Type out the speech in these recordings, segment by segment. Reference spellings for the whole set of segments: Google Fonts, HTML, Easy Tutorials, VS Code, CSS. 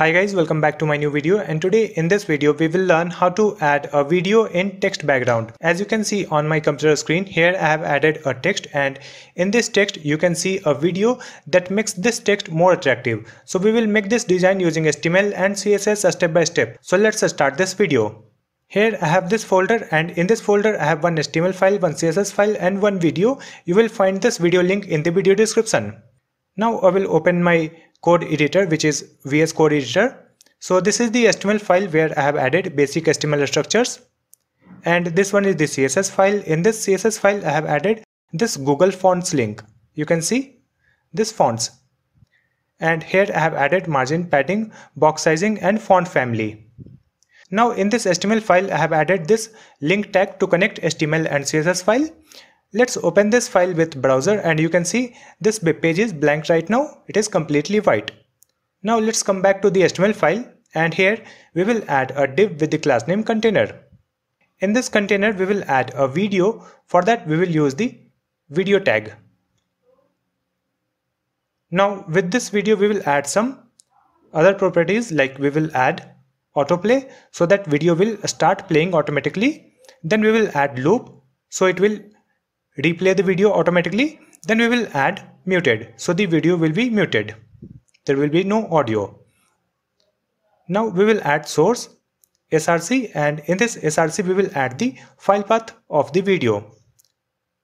Hi guys, welcome back to my new video, and today in this video we will learn how to add a video in text background. As you can see on my computer screen here, I have added a text, and in this text you can see a video that makes this text more attractive. So we will make this design using HTML and CSS step by step. So let's start this video. Here I have this folder, and in this folder I have one HTML file, one CSS file and one video. You will find this video link in the video description. Now I will open my code editor, which is VS Code editor. So this is the HTML file where I have added basic HTML structures, and this one is the CSS file. In this CSS file I have added this Google Fonts link. You can see this fonts, and here I have added margin, padding, box sizing and font family. Now in this HTML file I have added this link tag to connect HTML and CSS file. Let's open this file with browser, and you can see this web page is blank right now. It is completely white. Now let's come back to the HTML file, and here we will add a div with the class name container. In this container we will add a video. For that we will use the video tag. Now with this video we will add some other properties, like we will add autoplay so that video will start playing automatically. Then we will add loop so it will replay the video automatically. Then we will add muted, so the video will be muted. There will be no audio. Now we will add source src, and in this src we will add the file path of the video.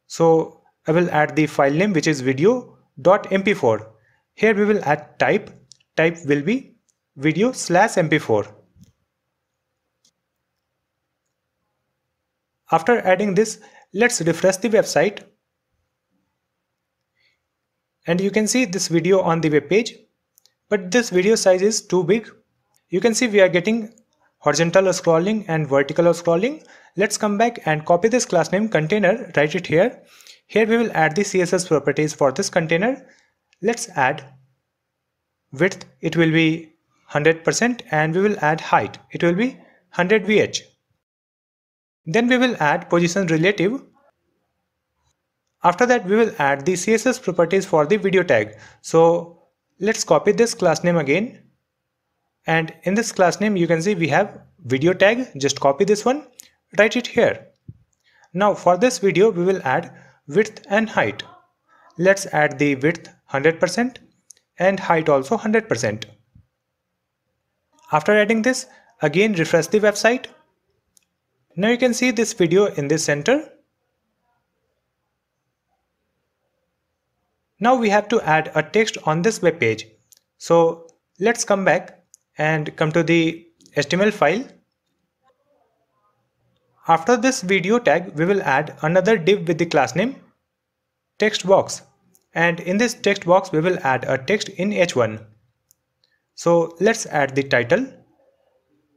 So I will add the file name, which is video.mp4. Here we will add type. Type will be video/mp4. After adding this, let's refresh the website, and you can see this video on the web page, but this video size is too big. You can see we are getting horizontal scrolling and vertical scrolling. Let's come back and copy this class name container, write it here. Here we will add the CSS properties for this container. Let's add width, it will be 100%, and we will add height, it will be 100 VH. Then we will add position relative. After that we will add the CSS properties for the video tag. So let's copy this class name again, and in this class name you can see we have video tag. Just copy this one, write it here. Now for this video we will add width and height. Let's add the width 100% and height also 100%. After adding this, again refresh the website. Now you can see this video in the center. Now we have to add a text on this web page. So let's come back and come to the HTML file. After this video tag, we will add another div with the class name text box, and in this text box we will add a text in H1. So let's add the title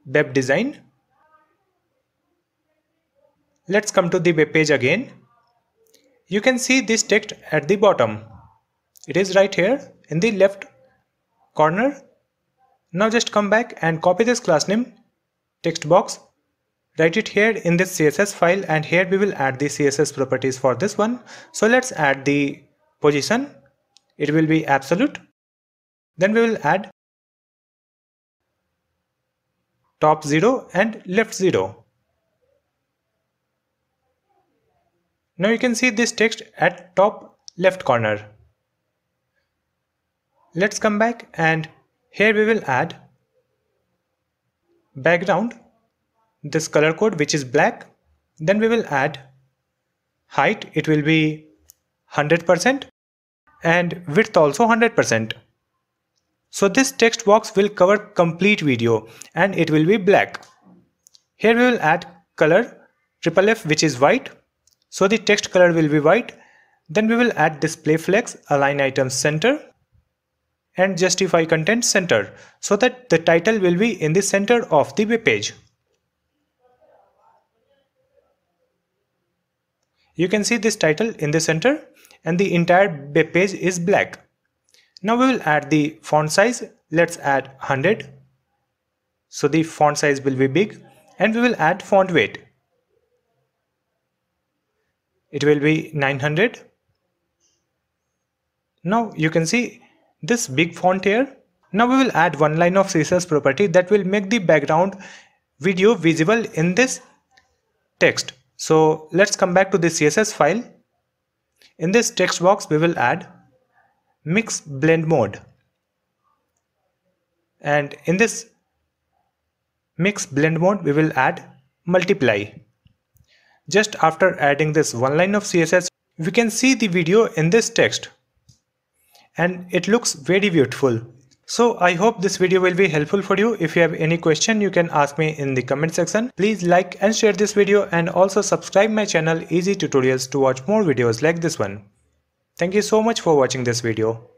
web design. Let's come to the web page again. You can see this text at the bottom. It is right here in the left corner. Now just come back and copy this class name text box, write it here in this CSS file, and here we will add the CSS properties for this one. So let's add the position, it will be absolute. Then we will add top 0 and left 0. Now you can see this text at top left corner. Let's come back, and here we will add background, this color code which is black. Then we will add height, it will be 100% and width also 100%. So this text box will cover complete video, and it will be black. Here we will add color FFF, which is white. So the text color will be white. Then we will add display flex, align items center and justify content center, so that the title will be in the center of the web page. You can see this title in the center, and the entire web page is black. Now we will add the font size. Let's add 100. So the font size will be big, and we will add font weight. It will be 900. Now you can see this big font here. Now we will add one line of CSS property that will make the background video visible in this text. So let's come back to the CSS file. In this text box we will add mix blend mode, and in this mix blend mode we will add multiply. Just after adding this one line of CSS, we can see the video in this text and it looks very beautiful. So I hope this video will be helpful for you. If you have any question, you can ask me in the comment section. Please like and share this video and also subscribe my channel Easy Tutorials to watch more videos like this one. Thank you so much for watching this video.